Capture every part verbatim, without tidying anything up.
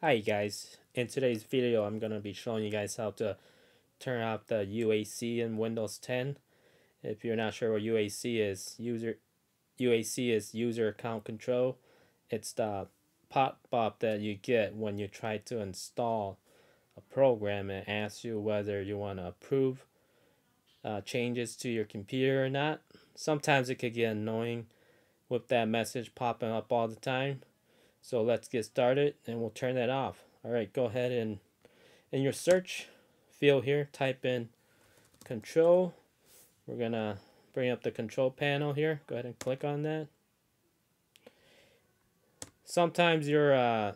Hi guys, in today's video I'm going to be showing you guys how to turn off the U A C in Windows ten. If you're not sure what U A C is, user U A C is User Account Control. It's the pop-up that you get when you try to install a program and asks you whether you want to approve uh, changes to your computer or not. Sometimes it could get annoying with that message popping up all the time. So let's get started and we'll turn that off. Alright, go ahead and in your search field here, type in control. We're going to bring up the control panel here. Go ahead and click on that. Sometimes your uh,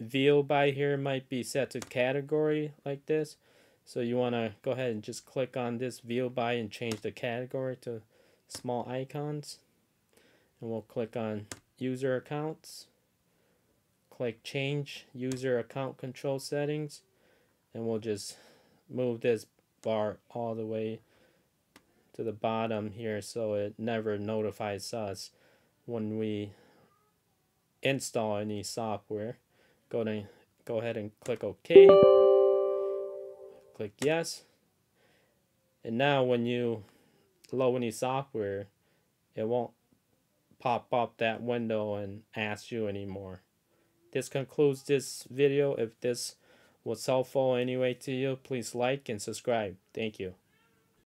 view by here might be set to category like this. So you want to go ahead and just click on this view by and change the category to small icons. And we'll click on user accounts. Click change user account control settings, and we'll just move this bar all the way to the bottom here so it never notifies us when we install any software. Go to go ahead and click OK. Click yes. And now when you load any software, it won't pop up that window and ask you anymore. This concludes this video. If this was helpful anyway to you, please like and subscribe. Thank you.